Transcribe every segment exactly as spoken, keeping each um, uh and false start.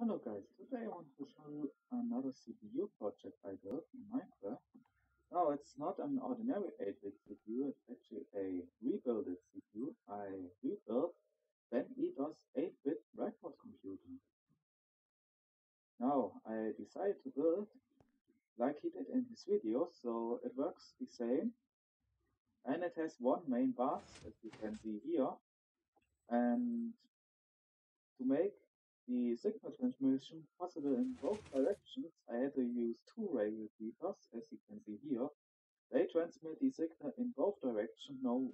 Hello guys, today I want to show you another C P U project I built in Minecraft. Now it's not an ordinary eight bit C P U, it's actually a rebuilded C P U. I rebuilt Ben Eater's eight bit whiteboard computing. Now I decided to build like he did in his video, so it works the same. And it has one main bus, as you can see here. And to make the signal transmission possible in both directions, I had to use two radio beepers, as you can see here. They transmit the signal in both directions, no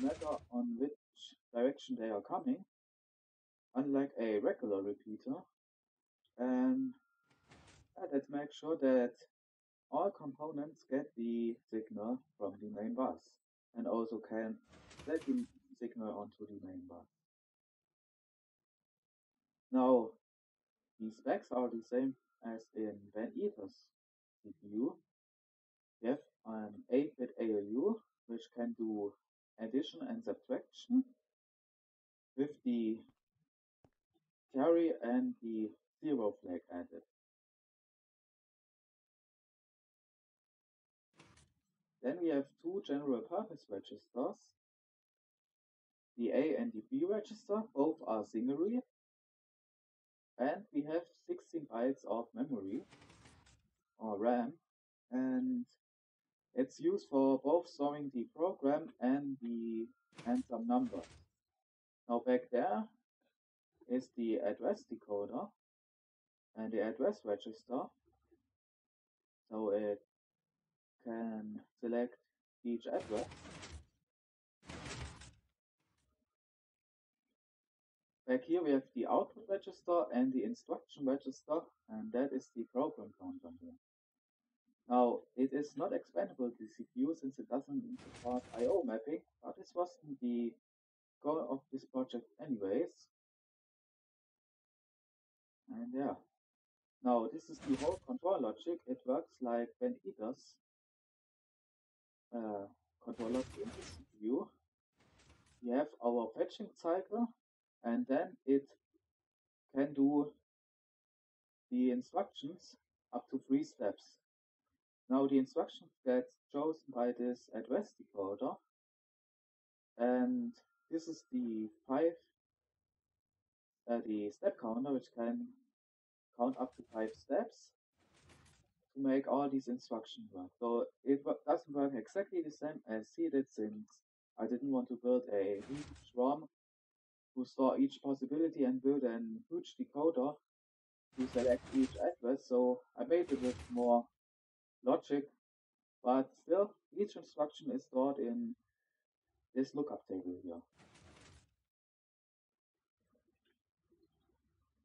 matter on which direction they are coming, unlike a regular repeater. And let's make sure that all components get the signal from the main bus, and also can let the signal onto the main bus. Now, the specs are the same as in Ben Eater's C P U. We have an eight bit A L U, which can do addition and subtraction with the carry and the zero flag added. Then we have two general purpose registers, the A and the B register, both are singlery. And we have sixteen bytes of memory, or RAM, and it's used for both storing the program and the and some numbers. Now back there is the address decoder and the address register, so it can select each address. Back here we have the output register and the instruction register, and that is the program counter here. Now, it is not expandable to the C P U since it doesn't support I O mapping, but this wasn't the goal of this project anyways. And yeah. Now, this is the whole control logic. It works like Ben Eater's uh, control logic in the C P U. We have our fetching cycle, and then it can do the instructions up to three steps. Now the instruction gets chosen by this address decoder, and this is the five, uh, the step counter, which can count up to five steps to make all these instructions work. So it doesn't work exactly the same as he did, since I didn't want to build a huge ROM to store each possibility and build a huge decoder to select each address, so I made it with more logic, but still each instruction is stored in this lookup table here.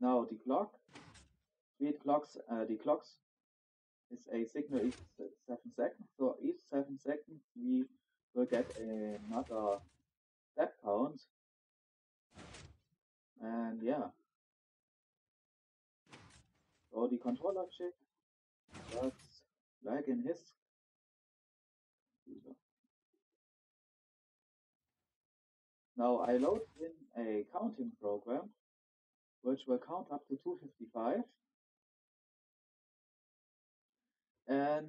Now the clock, speed clocks, uh, the clocks is a signal each seven seconds, so each seven seconds we will get another step count. And yeah, so the control logic works like in his. Now I load in a counting program, which will count up to two fifty-five. And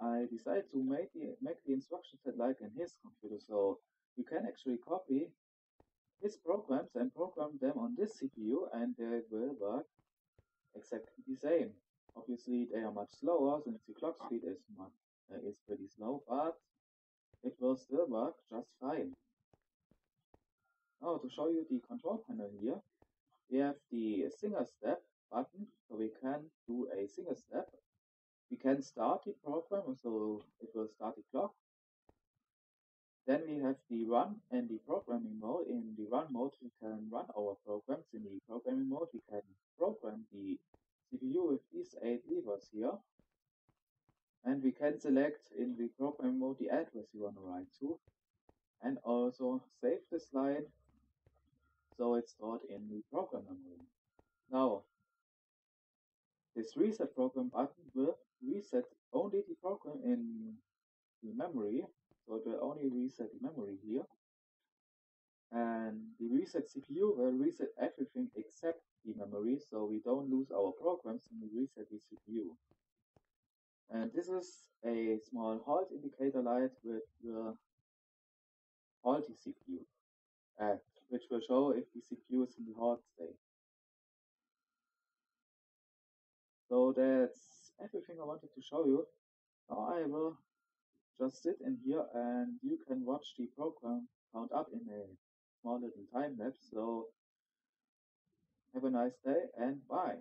I decided to make the, make the instruction set like in his computer, so you can actually copy his programs and program them on this C P U, and they will work exactly the same. Obviously they are much slower since the clock speed is much, uh, is pretty slow, but it will still work just fine. Now to show you the control panel here, we have the single step button, so we can do a single step. We can start the program, so it will start the clock. Then we have the run and the programming mode. In the run mode, we can run our programs. In the programming mode, we can program the C P U with these eight levers here. And we can select in the programming mode the address you want to write to. And also save this line so it's stored in the program memory. Now, this reset program button will reset only the program in the memory. So it will only reset the memory here, and the reset C P U will reset everything except the memory. memory so we don't lose our programs when we reset the C P U. And this is a small halt indicator light with the halty C P U, uh, which will show if the C P U is in the halt state. So that's everything I wanted to show you. Now I will just sit in here and you can watch the program count up in a small little time lapse. So have a nice day and bye.